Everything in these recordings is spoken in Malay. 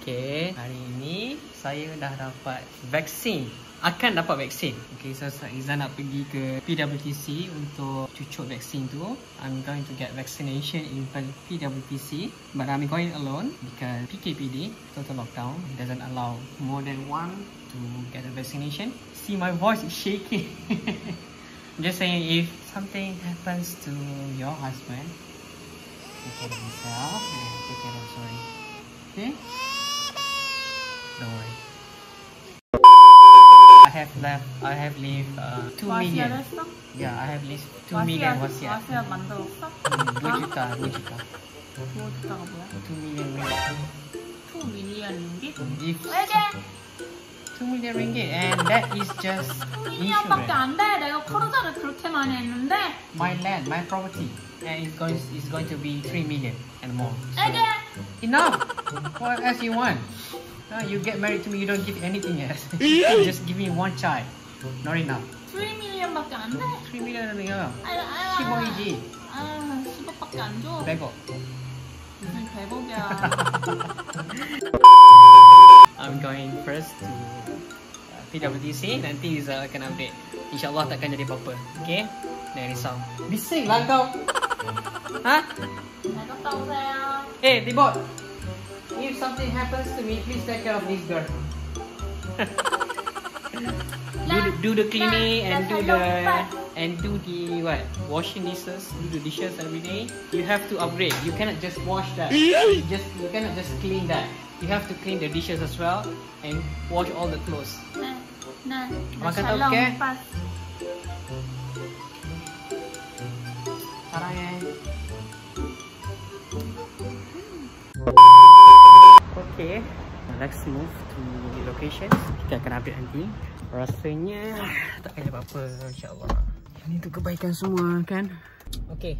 Okey, hari ini saya dah dapat vaksin. Akan dapat vaksin. Okey, so Izzan nak pergi ke PWTC untuk cucuk vaksin tu. I'm going to get vaccination in PWTC. But I'm going alone because PKPD, total lockdown, doesn't allow more than one to get a vaccination. See, my voice is shaking. I'm just saying, if something happens to your husband, take care of yourself and take care of Zoe. Okay? Don't worry. I have left 2 million. Yeah, I have left 2 million wasiat. Wasiat mantu. 2 juta. 2 million ringgit. $2 million and that is just insurance. My land, my property, and it's going to be 3 million and more. So, enough. What else you want? You get married to me, you don't give anything else. Just give me one child. Not enough. 3 million bakan. 3 million ada dengar. Siboiji. Ah, siapa bakan tu? Bego. Bukan bego ya. I'm going first to PWTC. Nanti Izzah akan update. InsyaAllah takkan jadi apa-apa. Okay? Jangan risau. Bising lah kau. Ha? Aku tahu saya. Eh, Tibot. If something happens to me, please take care of this girl. do the cleaning and do the what? Washing dishes. Do the dishes every day. You have to upgrade. You cannot just wash that. You cannot just clean that. You have to clean the dishes as well and wash all the clothes. Makan tak okay? Sarang eh. Okay, let's move to the location. Kita akan update nanti. Rasanya tak ada apa-apa, insyaAllah. Ini tu kebaikan semua kan? Okay.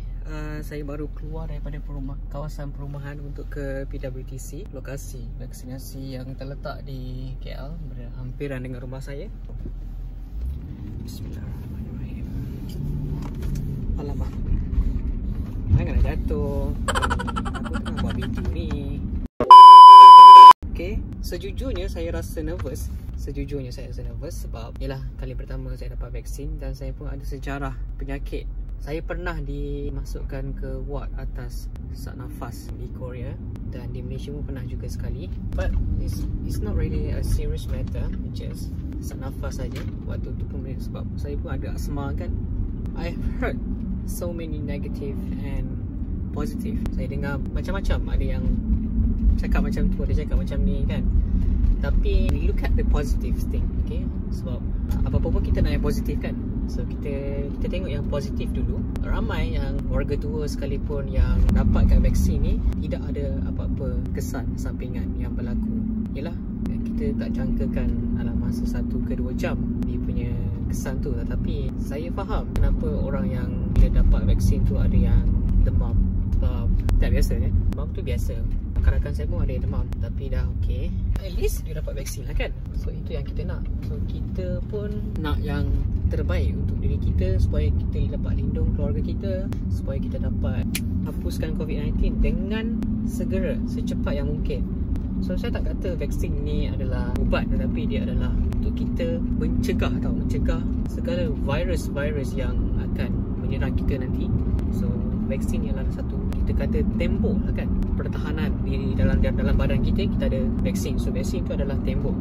Saya baru keluar daripada kawasan perumahan untuk ke PWTC. Lokasi vaksinasi yang terletak di KL berhampiran dengan rumah saya. Bismillahirrahmanirrahim. Alamak, jangan nak jatuh. Aku tengah buat video ni. Okay, sejujurnya saya rasa nervous. Sebab yelah, kali pertama saya dapat vaksin. Dan saya pun ada sejarah penyakit. Saya pernah dimasukkan ke ward atas sesak nafas di Korea, dan di Malaysia pun pernah juga sekali. But it's not really a serious matter, just sesak nafas saja. Waktu tu pun sebab saya pun ada asma kan. I've heard so many negative and positive. Saya dengar macam-macam, ada yang cakap macam tu, ada cakap macam ni kan. Tapi we look at the positive thing, okay? Sebab apa-apa pun kita nak yang positif kan. So kita tengok yang positif dulu. Ramai yang warga tua sekalipun yang dapatkan vaksin ni tidak ada apa-apa kesan sampingan yang berlaku. Yalah, kita tak jangkakan dalam masa 1 ke 2 jam dia punya kesan tu. Tetapi saya faham kenapa orang yang bila dapat vaksin tu ada yang demam. Sebab tak biasa kan. Demam tu biasa. Rakan-rakan saya pun ada yang demam. Tapi dah okey, at least dia dapat vaksin lah kan. So itu yang kita nak. So kita pun nak yang terbaik untuk diri kita, supaya kita dapat lindung keluarga kita, supaya kita dapat hapuskan COVID-19 dengan segera, secepat yang mungkin. So saya tak kata vaksin ni adalah ubat, tetapi dia adalah untuk kita mencegah tau, mencegah segala virus-virus yang akan menyerang kita nanti. So vaksin ialah satu, kita kata tembok lah kan, pertahanan di dalam badan kita. Kita ada vaksin. So vaksin itu adalah tembok.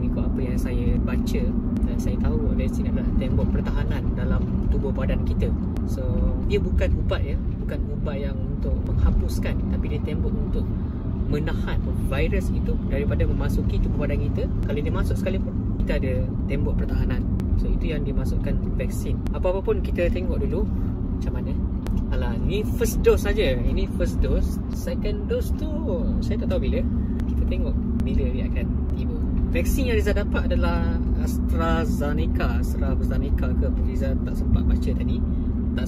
Mengikut apa yang saya baca dan saya tahu, vaksin adalah tembok pertahanan dalam tubuh badan kita. So dia bukan ubat ya, bukan ubat yang untuk menghapuskan, tapi dia tembok untuk menahan virus itu daripada memasuki tubuh badan kita. Kalau dia masuk sekalipun, kita ada tembok pertahanan. So itu yang dimasukkan vaksin. Apa-apa pun kita tengok dulu macam mana. Alah, ni first dose saja. Ini first dose. Second dose tu saya tak tahu bila. Kita tengok bila dia akan tiba. Vaksin yang Rizal dapat adalah AstraZeneca ke apa, Rizal tak sempat baca tadi. Tak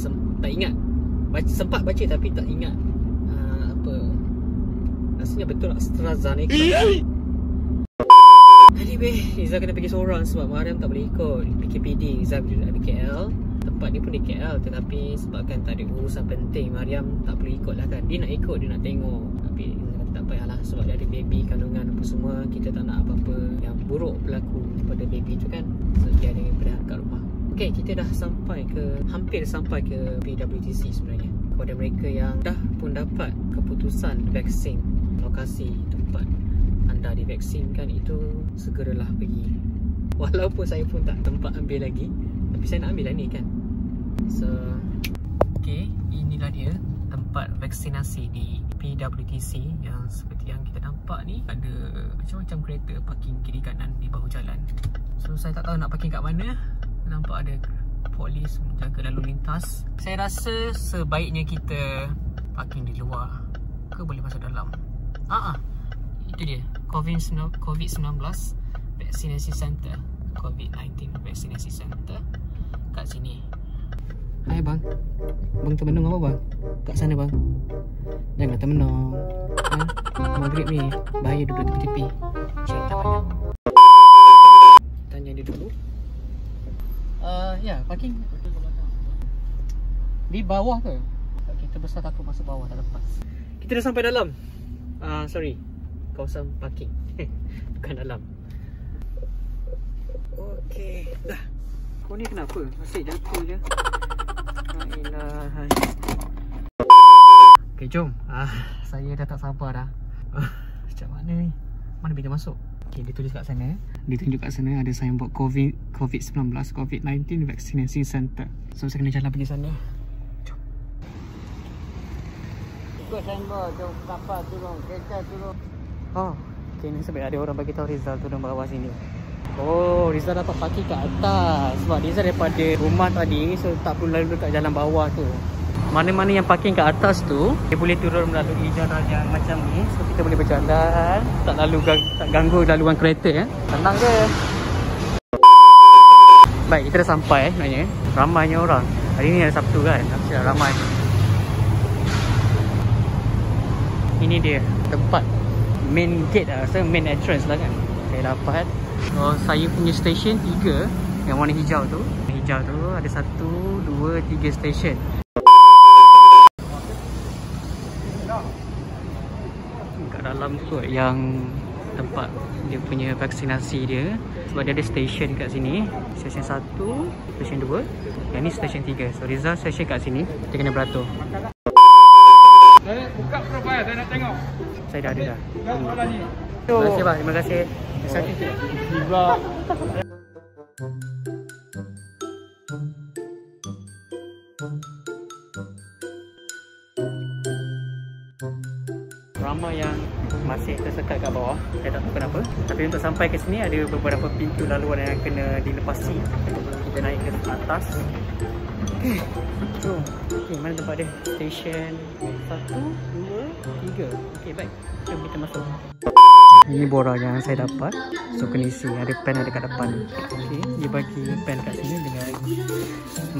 ingat. Sempat baca tapi tak ingat apa. Rasanya betul AstraZeneca. Anyway, Rizal kena pergi seorang sebab Mariam tak boleh ikut PKPD. Rizal berada di KL. Tempat dia pun di KL, tetapi sebabkan tak ada urusan penting, Mariam tak perlu ikut lah kan. Dia nak ikut, dia nak tengok, tapi tak payahlah, sebab dia ada baby kandungan apa semua. Kita tak nak apa-apa yang buruk berlaku pada baby tu kan. So dia ada berhak kat rumah. Ok, kita dah sampai ke, hampir sampai ke PWTC sebenarnya. Kepada mereka yang dah pun dapat keputusan vaksin, lokasi tempat anda divaksinkan itu, segeralah pergi. Walaupun saya pun tak tempat ambil lagi, tapi saya nak ambil lah ni kan. So ok, inilah dia tempat vaksinasi di PWTC yang seperti yang kita nampak ni. Ada macam-macam kereta parking kiri kanan di bahu jalan. So saya tak tahu nak parking kat mana. Nampak ada polis menjaga lalu lintas. Saya rasa sebaiknya kita parking di luar ke boleh masuk dalam. Itu dia COVID-19 Vaccination Center, COVID-19 Vaccination Center kat sini. Hai bang. Bang termenung apa bang? Kat sana bang. Janganlah termenung. Maghrib ni bahaya duduk tepi-tepi. Cerita pandang. Tanya dia dulu. Ya, parking di bawah ke? Kita besar takut masuk bawah, tak lepas. Kita dah sampai dalam kawasan parking. Bukan dalam. Okey, dah. Kau ni kenapa? Masih jatuh je. Alhamdulillah. Okey, jom. Saya dah tak sabar dah. Macam mana ni? Mana kita masuk? Okay, dia tulis kat sana. Dia tunjuk kat sana ada signboard COVID-19 COVID-19 Vaccination Center. So saya kena jalan pergi sana. Jom. Ikut signboard, jom kapal turun, kereta turun. Oh, okay, ni sebab ada orang bagi tahu Rizal turun bawah sini. Oh, Rizal dapat parking kat atas. Sebab Rizal daripada rumah tadi, so tak perlu lalu dekat jalan bawah tu. Mana-mana yang parking kat atas tu, dia boleh turun melalui jalan yang macam ni. So kita boleh berjalan, tak ganggu laluan kereta eh. Tenang je. Baik, kita dah sampai sebenarnya. Ramainya orang. Hari ni hari Sabtu kan, asyik ramai. Ini dia tempat main gate lah, so main entrance lah kan. Saya dapat. So saya punya station 3 yang warna hijau tu. Hijau tu ada 1, 2, 3 station. Dalam kot yang tempat dia punya vaksinasi dia. Sebab dia ada stesen kat sini. Stesen 1, stesen 2, yang ni stesen 3. So Rizal stesen kat sini. Dia kena beratur. Saya buka profile, saya nak tengok. Saya dah ada dah. Terima kasih bang, terima kasih. Terima kasih. Ramai yang masih tersekat kat bawah. Saya tak tahu kenapa. Tapi untuk sampai ke sini ada beberapa pintu laluan yang kena dilepasi. Kita naik ke atas. Okay. Jom. Okay, mana tempat dia? Station 1, 2, 3. Okay, baik. Jom kita masuk. Ini borang yang saya dapat. So kena isi. Ada pen ada kat depan. Okay, dia bagi pen kat sini dengan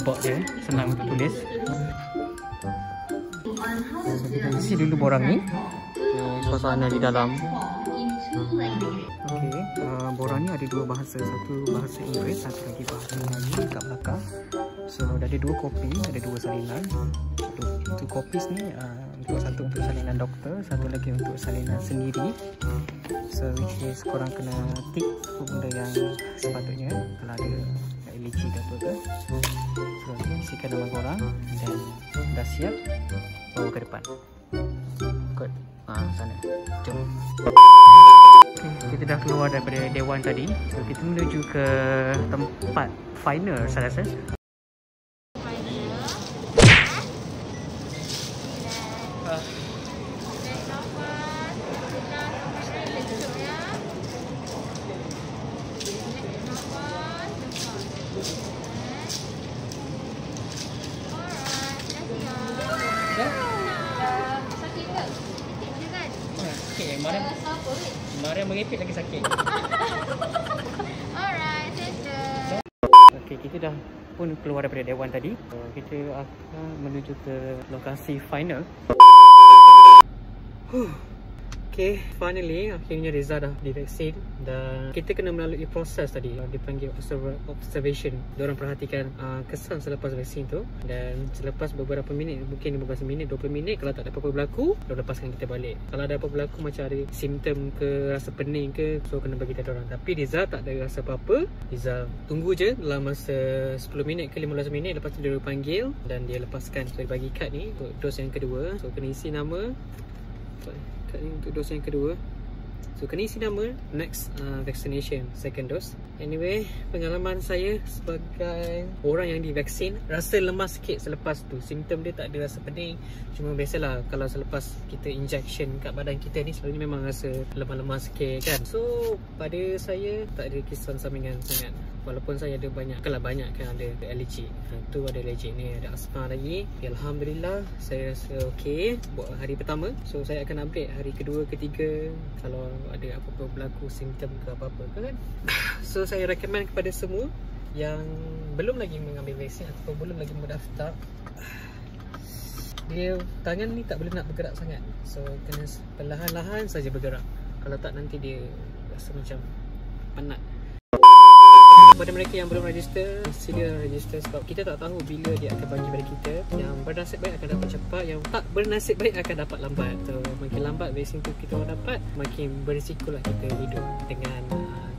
box dia. Senang untuk tulis. So kita isi dulu borang ni. Suasana di dalam. Okey, borang ni ada dua bahasa. Satu bahasa Inggeris, satu lagi bahasa Melayu kat belakang. So dah ada dua kopi, ada dua salinan. Two copies ni untuk satu untuk salinan doktor, satu lagi untuk salinan sendiri. So which is korang kena tick benda yang sepatutnya kalau ada religi ke apa ke. So isikan nama korang dan dah siap bawa ke depan. Good. Sana. Jom. Okay, kita dah keluar daripada dewan tadi. So kita menuju ke tempat final saya rasa. Mariam merepek lagi sakit. Alright, sister. Okay, kita dah pun keluar daripada dewan tadi. Kita akan menuju ke lokasi final. Okay, finally akhirnya Reza dah divaksin dan kita kena melalui proses tadi dipanggil observation. Diorang perhatikan kesan selepas vaksin tu, dan selepas beberapa minit, mungkin 15 minit, 20 minit, kalau tak ada apa-apa berlaku, diorang lepaskan kita balik. Kalau ada apa-apa berlaku macam ada simptom ke, rasa pening ke, so kena bagi diorang. Tapi Reza tak ada rasa apa-apa. Reza tunggu je dalam masa 10 minit ke 15 minit, lepas tu dia panggil dan dia lepaskan. So dia bagi kad ni untuk dos yang kedua. So kena isi nama. Kad ni untuk dos yang kedua. So kena isi nama next vaccination second dose. Anyway, pengalaman saya sebagai orang yang divaksin, rasa lemas sikit selepas tu. Simptom dia tak ada rasa pening, cuma biasalah kalau selepas kita injection kat badan kita ni selalunya memang rasa lemas-lemas sikit kan. So pada saya tak ada kesan sampingan sangat. Walaupun saya ada banyak, ada allergic. Tu ada allergic ni, ada asma lagi. Alhamdulillah, saya rasa okey buat hari pertama. So saya akan update hari kedua, ketiga kalau ada apa-apa berlaku, simptom ke apa-apa ke kan. So saya recommend kepada semua yang belum lagi mengambil vaksin atau belum lagi mendaftar, dia tangan ni tak boleh nak bergerak sangat. So kena perlahan-lahan saja bergerak. Kalau tak nanti dia rasa macam penat. Kepada mereka yang belum register, sila register sebab kita tak tahu bila dia akan bagi pada kita. Yang bernasib baik akan dapat cepat, yang tak bernasib baik akan dapat lambat. So, makin lambat vaksin tu kita orang dapat, makin berisikolah kita hidup dengan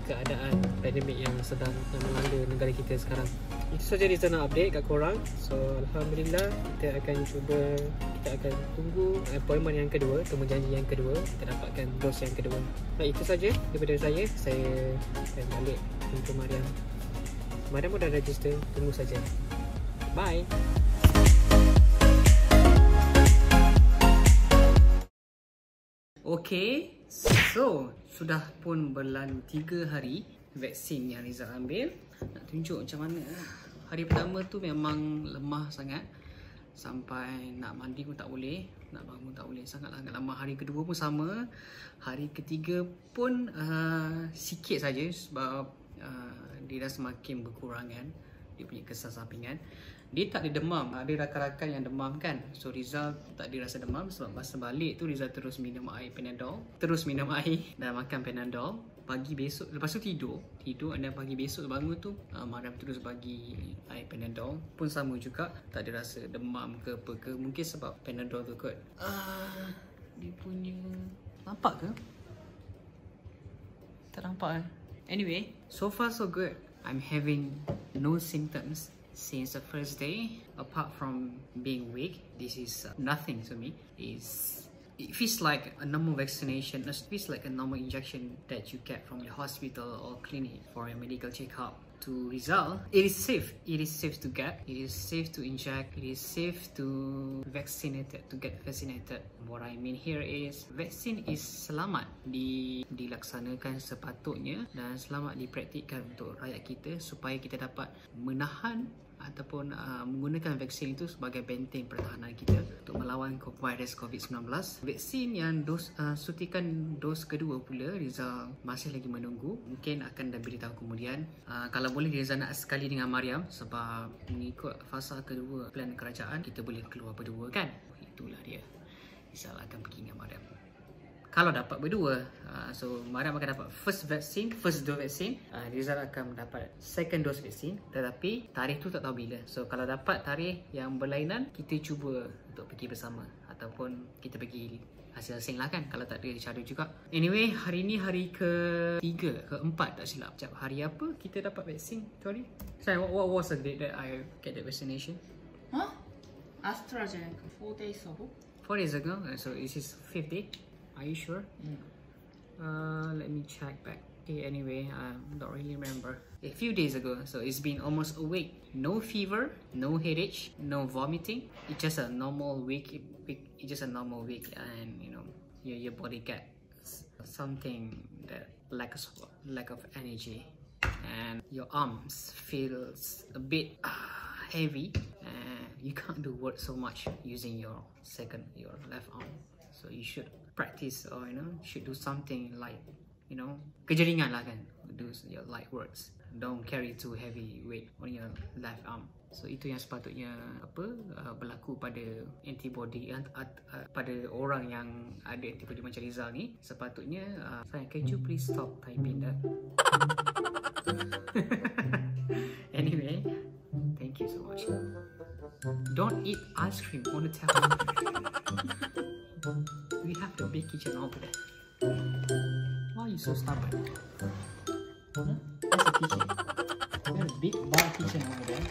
keadaan pandemik yang sedang melanda negara kita sekarang. Itu saja Reza nak update kat korang. So Alhamdulillah, kita akan tunggu appointment yang kedua, temu janji yang kedua, kita dapatkan dos yang kedua. Baik, itu saja daripada saya akan balik untuk Mariam. Mariam dah register, tunggu saja. Bye. Okay, so sudah pun berlalu 3 hari vaksin yang Reza ambil. Nak tunjuk macam mana. Hari pertama tu memang lemah sangat, sampai nak mandi pun tak boleh, nak bangun tak boleh, sangat lama. Hari kedua pun sama. Hari ketiga pun sikit saja sebab dia dah semakin berkurangan dia punya kesan sampingan. Dia tak ada demam. Ada rakan-rakan yang demam kan. So Reza tak ada rasa demam sebab masa balik tu Reza terus minum air Panadol. Dan makan Panadol. Pagi besok, lepas tu tidur. Dan pagi besok bangun tu Mariam terus bagi air Panadol. Pun sama juga. Tak ada rasa demam ke apa ke. Mungkin sebab Panadol tu kot. Dia punya... Nampak ke? Tak nampak eh? Anyway, so far so good. I'm having no symptoms since the first day, apart from being weak. This is nothing to me. It feels like a normal vaccination. It feels like a normal injection that you get from your hospital or clinic for a medical checkup. To result, it is safe. It is safe to get. It is safe to inject. It is safe to get vaccinated. What I mean here is vaksin is selamat dilaksanakan sepatutnya dan selamat dipraktikkan untuk rakyat kita supaya kita dapat menahan ataupun menggunakan vaksin itu sebagai benteng pertahanan kita untuk melawan virus COVID-19. Vaksin yang suntikan dos kedua pula Reza masih lagi menunggu. Mungkin akan dah beritahu kemudian. Kalau boleh Reza nak sekali dengan Mariam sebab mengikut fasa kedua plan kerajaan kita boleh keluar berdua kan. Itulah dia. Reza akan pergi dengan Mariam. Kalau dapat berdua, so Mariam akan dapat first dose vaksin, Rizal akan mendapat second dose vaksin, tetapi tarikh tu tak tahu bila. So kalau dapat tarikh yang berlainan, kita cuba untuk pergi bersama ataupun kita pergi asing-asing lah kan, kalau tak ada cara juga. Anyway, hari ni hari keempat tak silap. Sekejap, hari apa kita dapat vaksin tu hari? Sorry, what was the date that I get the vaccination? Huh? AstraZeneca, 4 days ago. 4 days ago, so this is 5th day. Are you sure? Yeah. Let me check back. Okay, anyway, I don't really remember. A few days ago, so it's been almost a week. No fever, no headache, no vomiting. It's just a normal week. It's just a normal week, and you know, your body gets something that lack of energy, and your arms feels a bit heavy, and you can't do work so much using your left arm. So you should practice or should do something like kerja ringan lah kan. Do your light works. Don't carry too heavy weight on your left arm. So itu yang sepatutnya berlaku pada antibody pada orang yang ada antibody macam Rizal ni. Sepatutnya sayang, can you please stop typing that? Anyway, thank you so much. Don't eat ice cream on the table. We have the big kitchen over there. Why are you so stubborn? Huh? That's a kitchen. There's a big bar kitchen over there.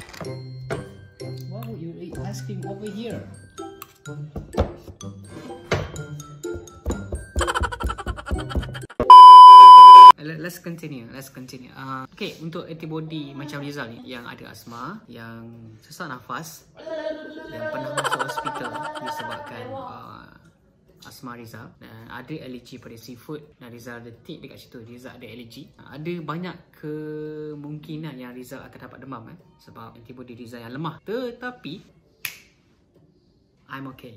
Why would you eat ice cream over here? Let's continue. Okay, untuk antibody macam Rizal ni, yang ada asma, yang sesak nafas, yang pernah masuk hospital disebabkan asma Rizal, dan ada alergi pada seafood, dan Rizal ada tick dekat situ, Rizal ada alergi. Ada banyak kemungkinan yang Rizal akan dapat demam sebab antibody Rizal yang lemah. Tetapi I'm okay.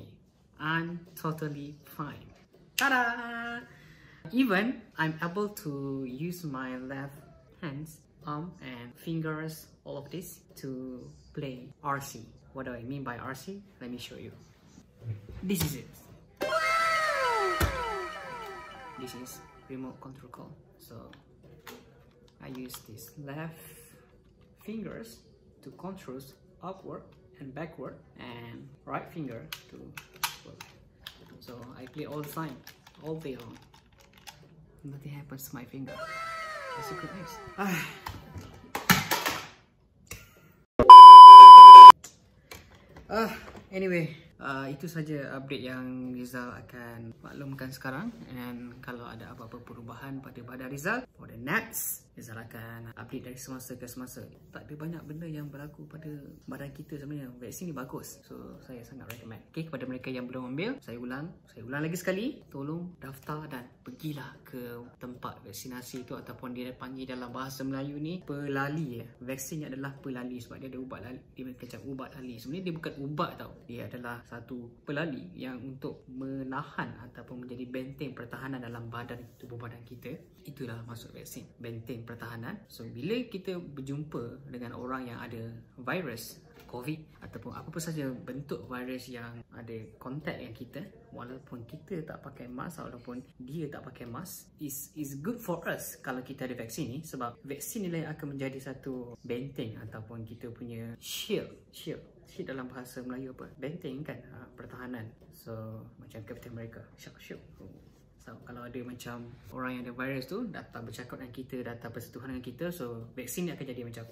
I'm totally fine. Tada! Even I'm able to use my left hands, arm and fingers, all of this to play RC. What do I mean by RC? Let me show you. This is it. This is remote control call. So I use these left fingers to control upward and backward, and right finger to work. So I play all the time, all day long. Nothing happens to my finger. That's a good news. Anyway, itu saja update yang Rizal akan maklumkan sekarang. Dan kalau ada apa-apa perubahan pada badan Rizal, for the next, Rizal akan update dari semasa ke semasa. Tak ada banyak benda yang berlaku pada badan kita sebenarnya. Vaksin ni bagus, so saya sangat recommend. Okay, kepada mereka yang belum ambil, saya ulang lagi sekali, tolong daftar dan pergilah ke tempat vaksinasi itu, ataupun dia panggil dalam bahasa Melayu ni pelali. Vaksin ni adalah pelali sebab dia ada ubat lali. Dia macam ubat lali. Sebenarnya dia bukan ubat tau, dia adalah satu pelali yang untuk menahan ataupun menjadi benteng pertahanan dalam badan, tubuh badan kita. Itulah maksud vaksin, benteng pertahanan. So bila kita berjumpa dengan orang yang ada virus COVID ataupun apa-apa saja bentuk virus yang ada kontak dengan kita, walaupun kita tak pakai mask, walaupun dia tak pakai mask, is good for us kalau kita ada vaksin ni, sebab vaksin ni akan menjadi satu benteng ataupun kita punya shield dalam bahasa Melayu apa? Benteng kan? Pertahanan. So macam Captain America, shield. So kalau ada macam orang yang ada virus tu datang bercakap dengan kita, datang bersentuhan dengan kita, so vaksin ni akan jadi macam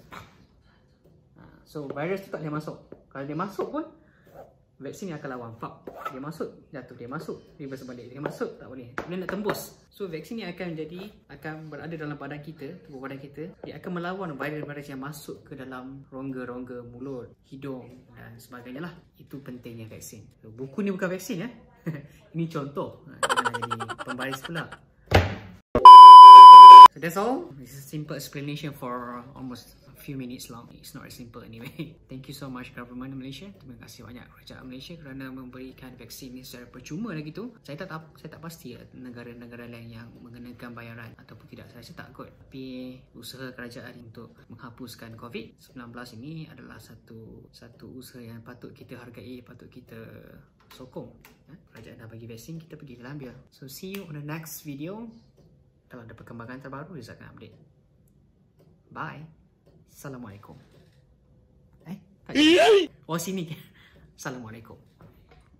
so virus tu tak boleh masuk. Kalau dia masuk pun vaksin ni akan lawan. Dia masuk, jatuh, dia masuk, reverse balik, dia masuk, tak boleh. Dia nak tembus. So vaksin ni akan berada dalam badan kita, tubuh badan kita. Dia akan melawan virus-virus yang masuk ke dalam rongga-rongga mulut, hidung dan sebagainya lah. Itu pentingnya vaksin. So, buku ni bukan vaksin ya. Ini contoh. Jangan jadi pembaris pula. So that's all. This is a simple explanation for almost few minutes long. It's not as simple anyway. Thank you so much government Malaysia. Terima kasih banyak kerajaan Malaysia kerana memberikan vaksin ini secara percuma lagi tu. Saya tak pasti negara-negara lain yang mengenakan bayaran ataupun tidak. Saya tak kot. Tapi usaha kerajaan untuk menghapuskan COVID-19 ini adalah satu usaha yang patut kita hargai, patut kita sokong. Kerajaan dah bagi vaksin, kita pergi dalam dia. So see you on the next video. Kalau ada perkembangan terbaru, Rizal akan update. Bye. Assalamualaikum. Tak. Sini. Assalamualaikum.